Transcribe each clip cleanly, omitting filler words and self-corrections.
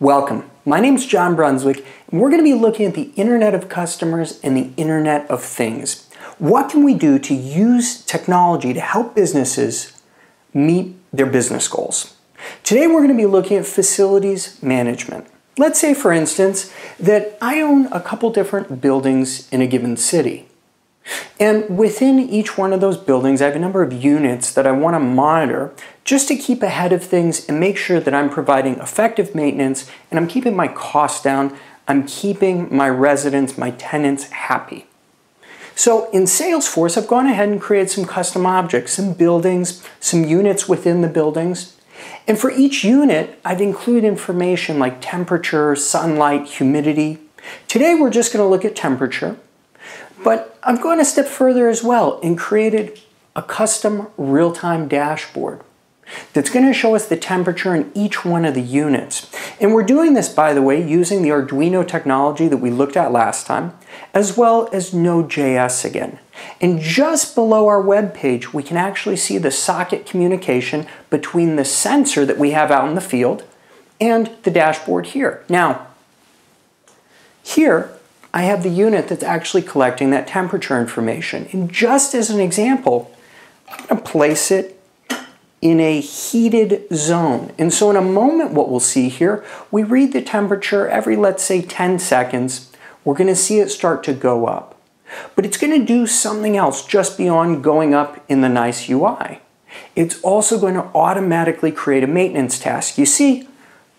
Welcome, my name's John Brunswick, and we're going to be looking at the Internet of Customers and the Internet of Things. What can we do to use technology to help businesses meet their business goals? Today we're going to be looking at facilities management. Let's say, for instance, that I own a couple different buildings in a given city. And within each one of those buildings, I have a number of units that I want to monitor just to keep ahead of things and make sure that I'm providing effective maintenance and I'm keeping my costs down, I'm keeping my residents, my tenants happy. So in Salesforce, I've gone ahead and created some custom objects, some buildings, some units within the buildings. And for each unit, I've included information like temperature, sunlight, humidity. Today, we're just going to look at temperature, but I've gone a step further as well and created a custom real-time dashboard that's going to show us the temperature in each one of the units. And we're doing this, by the way, using the Arduino technology that we looked at last time, as well as Node.js again. And just below our web page, we can actually see the socket communication between the sensor that we have out in the field and the dashboard here. Now, here I have the unit that's actually collecting that temperature information. And just as an example, I'm going to place it in a heated zone. And so in a moment, what we'll see here, we read the temperature every, let's say, 10 seconds. We're going to see it start to go up. But it's going to do something else just beyond going up in the nice UI. It's also going to automatically create a maintenance task. You see,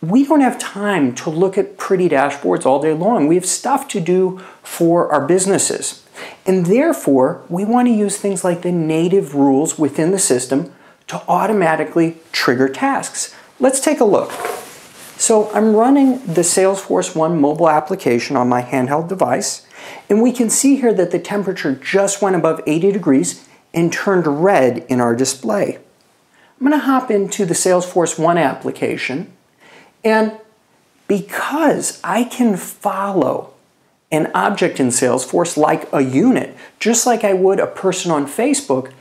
we don't have time to look at pretty dashboards all day long. We have stuff to do for our businesses. And therefore, we want to use things like the native rules within the system to automatically trigger tasks. Let's take a look. So I'm running the Salesforce One mobile application on my handheld device, and we can see here that the temperature just went above 80 degrees and turned red in our display. I'm going to hop into the Salesforce One application, and because I can follow an object in Salesforce like a unit, just like I would a person on Facebook,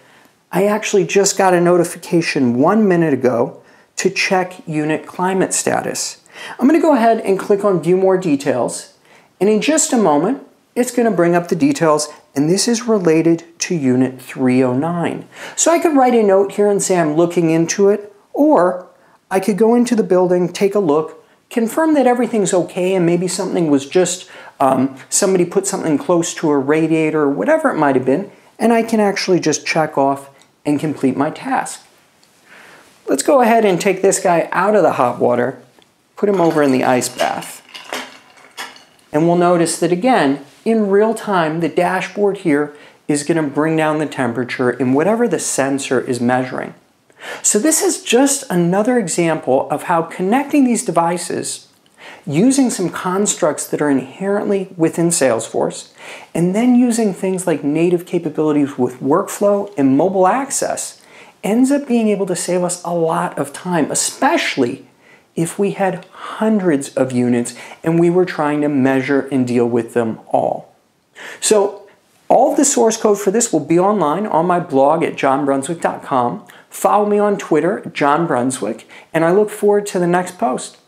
I actually just got a notification 1 minute ago to check unit climate status. I'm going to go ahead and click on View More Details, and in just a moment, it's going to bring up the details, and this is related to Unit 309. So I could write a note here and say I'm looking into it, or I could go into the building, take a look, confirm that everything's okay, and maybe something was just, somebody put something close to a radiator, or whatever it might have been, and I can actually just check off and complete my task. Let's go ahead and take this guy out of the hot water, put him over in the ice bath. And we'll notice that again, in real time, the dashboard here is going to bring down the temperature in whatever the sensor is measuring. So this is just another example of how connecting these devices using some constructs that are inherently within Salesforce, and then using things like native capabilities with workflow and mobile access ends up being able to save us a lot of time, especially if we had hundreds of units and we were trying to measure and deal with them all. So all of the source code for this will be online on my blog at johnbrunswick.com. Follow me on Twitter, @johnbrunswick, and I look forward to the next post.